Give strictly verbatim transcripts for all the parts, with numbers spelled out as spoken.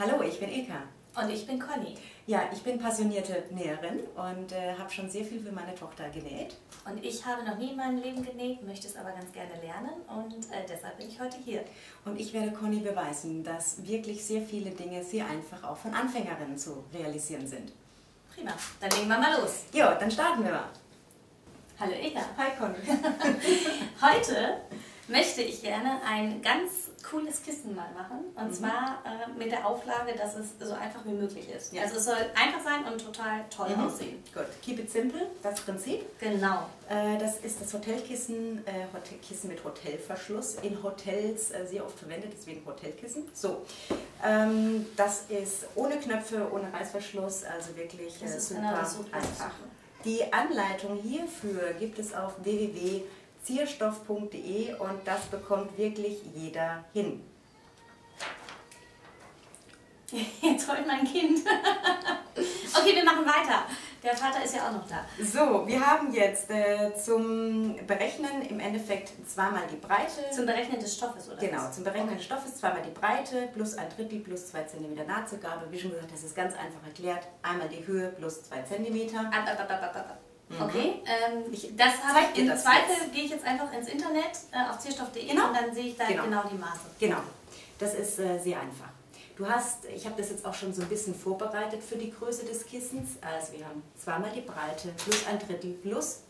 Hallo, ich bin Eka. Und ich bin Conny. Ja, ich bin passionierte Näherin und äh, habe schon sehr viel für meine Tochter genäht. Und ich habe noch nie in meinem Leben genäht, möchte es aber ganz gerne lernen und äh, deshalb bin ich heute hier. Und ich werde Conny beweisen, dass wirklich sehr viele Dinge sehr einfach auch von Anfängerinnen zu realisieren sind. Prima, dann legen wir mal los. Jo, dann starten wir mal. Hallo Eka. Hi Conny. Heute möchte ich gerne ein ganz cooles Kissen mal machen und mhm. zwar äh, mit der Auflage, dass es so einfach wie möglich ist. Ja. Also es soll einfach sein und total toll mhm. aussehen. Gut, keep it simple, das Prinzip. Genau. Äh, das ist das Hotelkissen, äh, Hotelkissen mit Hotelverschluss, in Hotels äh, sehr oft verwendet, deswegen Hotelkissen. So, ähm, das ist ohne Knöpfe, ohne Reißverschluss, also wirklich das äh, ist super, genau, das super einfach. Die Anleitung hierfür gibt es auf www. zierstoff punkt de und das bekommt wirklich jeder hin. Jetzt heult mein Kind. Okay, wir machen weiter. Der Vater ist ja auch noch da. So, wir haben jetzt äh, zum Berechnen im Endeffekt zweimal die Breite. Zum Berechnen des Stoffes, oder? Genau, zum Berechnen des Stoffes zweimal die Breite plus ein Drittel plus zwei Zentimeter Nahtzugabe. Wie schon gesagt, das ist ganz einfach erklärt. Einmal die Höhe plus zwei Zentimeter. Ab, ab, ab, ab, ab, ab. Okay, ähm, ich, das habe ich im Zweifel, gehe ich jetzt einfach ins Internet äh, auf zierstoff punkt de genau. und dann sehe ich da genau. genau die Maße. Genau, das ist äh, sehr einfach. Du hast, ich habe das jetzt auch schon so ein bisschen vorbereitet für die Größe des Kissens. Also wir haben zweimal die Breite plus ein Drittel plus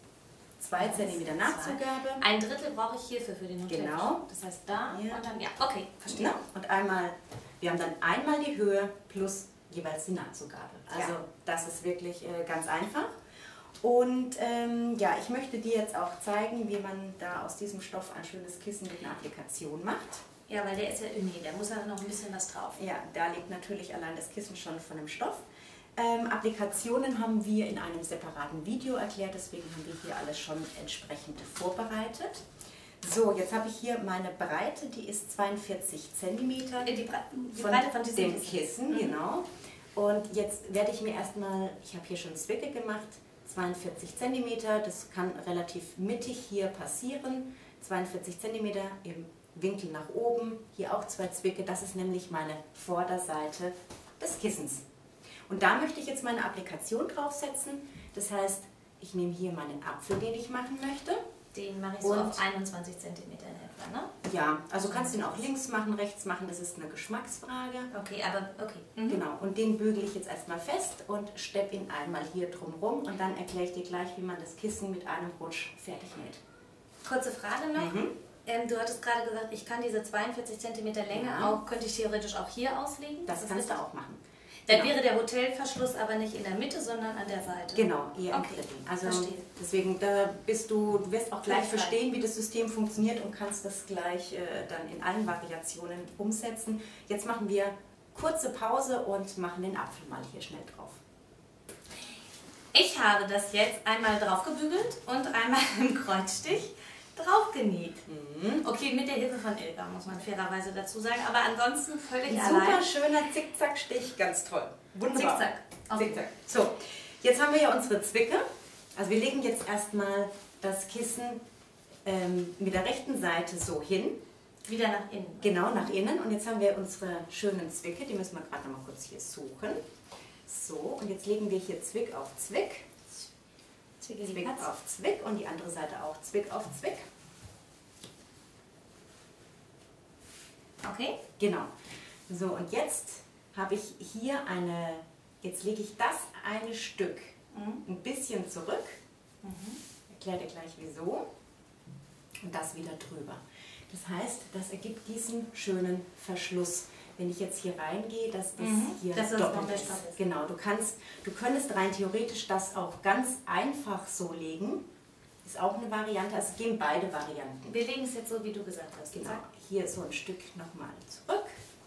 zwei Zentimeter Nahtzugabe. Ein Drittel brauche ich hierfür für den Hotel. Genau. Das heißt da ja. und dann, ja, okay, verstehe. Ja. Und einmal, wir haben dann einmal die Höhe plus jeweils die Nahtzugabe. Also ja. das ist wirklich äh, ganz einfach. Und ähm, ja, ich möchte dir jetzt auch zeigen, wie man da aus diesem Stoff ein schönes Kissen mit einer Applikation macht. Ja, weil der ist ja Uni, da muss ja noch ein bisschen was drauf. Ja, da liegt natürlich allein das Kissen schon von dem Stoff. Ähm, Applikationen haben wir in einem separaten Video erklärt, deswegen haben wir hier alles schon entsprechend vorbereitet. So, jetzt habe ich hier meine Breite, die ist zweiundvierzig Zentimeter. Die, Bre die Breite von, von diesem dem Kissen. Mhm. Genau. Und jetzt werde ich mir erstmal, ich habe hier schon Zwicke gemacht, zweiundvierzig Zentimeter, das kann relativ mittig hier passieren, zweiundvierzig Zentimeter im Winkel nach oben, hier auch zwei Zwicke, das ist nämlich meine Vorderseite des Kissens. Und da möchte ich jetzt meine Applikation draufsetzen, das heißt, ich nehme hier meinen Apfel, den ich machen möchte. Den mache ich so auf einundzwanzig Zentimeter in etwa, ne? Ja, also kannst du ihn auch links machen, rechts machen, das ist eine Geschmacksfrage. Okay, aber okay. Mhm. Genau, und den bügel ich jetzt erstmal fest und steppe ihn einmal hier drum rum und dann erkläre ich dir gleich, wie man das Kissen mit einem Rutsch fertig näht. Kurze Frage noch. Mhm. Ähm, du hattest gerade gesagt, ich kann diese zweiundvierzig Zentimeter Länge ja. auch, könnte ich theoretisch auch hier auslegen? Das, das kannst du auch machen. Dann genau. wäre der Hotelverschluss aber nicht in der Mitte, sondern an der Seite. Genau, eher okay. im Dritten. Also verstehe. Deswegen, da bist du, du wirst auch gleich Vielleicht verstehen, wie das System funktioniert und kannst das gleich äh, dann in allen Variationen umsetzen. Jetzt machen wir kurze Pause und machen den Apfel mal hier schnell drauf. Ich habe das jetzt einmal draufgebügelt und einmal im Kreuzstich drauf genäht. Mhm. Okay, mit der Hilfe von Elba, muss man fairerweise dazu sagen, aber ansonsten völlig Ein allein. Super schöner Zickzackstich, ganz toll. Wunderbar. Zickzack. Okay. Zickzack. So, jetzt haben wir ja unsere Zwicke. Also wir legen jetzt erstmal das Kissen ähm, mit der rechten Seite so hin. Wieder nach innen. Genau, nach innen. Und jetzt haben wir unsere schönen Zwicke, die müssen wir gerade noch mal kurz hier suchen. So, und jetzt legen wir hier Zwick auf Zwick. Zwick auf Zwick und die andere Seite auch Zwick auf Zwick. Okay. Genau. So, und jetzt habe ich hier eine, jetzt lege ich das eine Stück mhm. ein bisschen zurück. Mhm. Erkläre dir gleich wieso. Und das wieder drüber. Das heißt, das ergibt diesen schönen Verschluss. Wenn ich jetzt hier reingehe, dass das mhm, hier das doppelt ist. ist. Genau, du kannst, du könntest rein theoretisch das auch ganz einfach so legen. Ist auch eine Variante, es also gehen beide Varianten. Wir legen es jetzt so, wie du gesagt hast. Genau, zack. Hier so ein Stück nochmal zurück.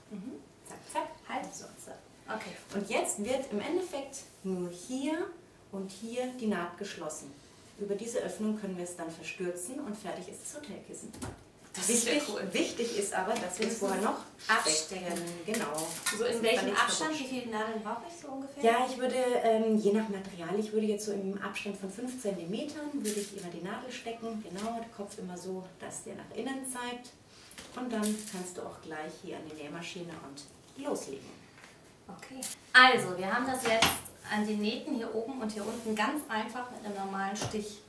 Mhm. Zack, zack, halt so. Zack. Okay. Und jetzt wird im Endeffekt nur hier und hier die Naht geschlossen. Über diese Öffnung können wir es dann verstürzen und fertig ist das Hotelkissen. Das wichtig, ist cool. wichtig ist aber, dass wir es vorher noch abstecken. Genau. So in welchem Abstand? Wie viele Nadeln brauche ich so ungefähr? Ja, ich würde, ähm, je nach Material, ich würde jetzt so im Abstand von fünf Zentimeter würde ich immer die Nadel stecken. Genau, den Kopf immer so, dass der nach innen zeigt. Und dann kannst du auch gleich hier an die Nähmaschine und loslegen. Okay. Also, wir haben das jetzt an den Nähten hier oben und hier unten ganz einfach mit einem normalen Stich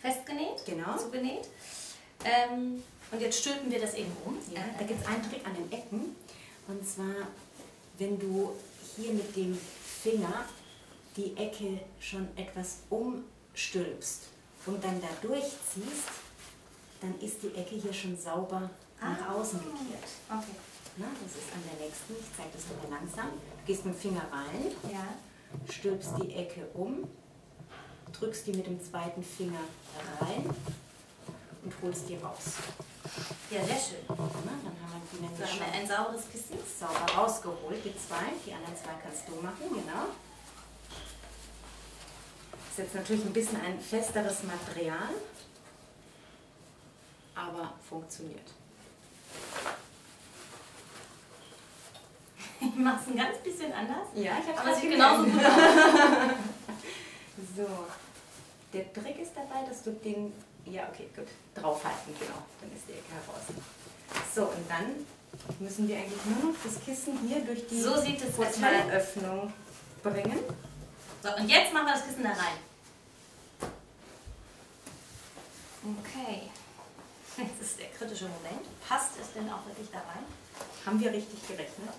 festgenäht, genau. zugenäht. Ähm, und jetzt stülpen wir das eben um. Ja, äh, da gibt es einen Trick an den Ecken. Und zwar, wenn du hier mit dem Finger die Ecke schon etwas umstülpst und dann da durchziehst, dann ist die Ecke hier schon sauber ah. nach außen gekiert. Okay. Na, das ist an der nächsten, ich zeige das nochmal langsam. Du gehst mit dem Finger rein, ja. stülpst die Ecke um, drückst die mit dem zweiten Finger rein und holst die raus. Ja, sehr schön. Na, dann haben wir, die dann haben wir ein saures bisschen sauber rausgeholt, die zwei. Die anderen zwei kannst du machen, genau. Das ist jetzt natürlich ein bisschen ein festeres Material, aber funktioniert. Ich mache es ein ganz bisschen anders. Ja, ich habe es genauso gut aus. So, der Trick ist dabei, dass du den, ja okay, gut, draufhalten, genau, dann ist die Ecke heraus. So, und dann müssen wir eigentlich nur noch das Kissen hier durch die so sieht es Öffnung bringen. So, und jetzt machen wir das Kissen da rein. Okay, jetzt ist der kritische Moment. Passt es denn auch wirklich da rein? Haben wir richtig gerechnet?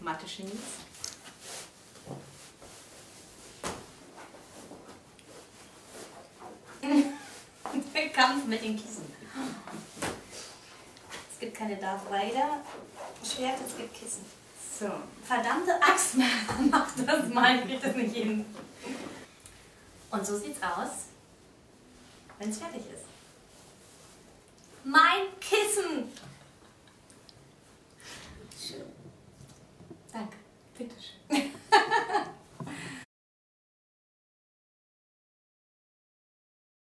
Mathe-Genies. Der Kampf mit den Kissen. Es gibt keine Darth Vader Schwert, es gibt Kissen. So. Verdammte Axt, mach das mal, ich krieg das nicht hin. Und so sieht's aus, wenn es fertig ist. Mein Kissen! Schön. Danke. Bitteschön.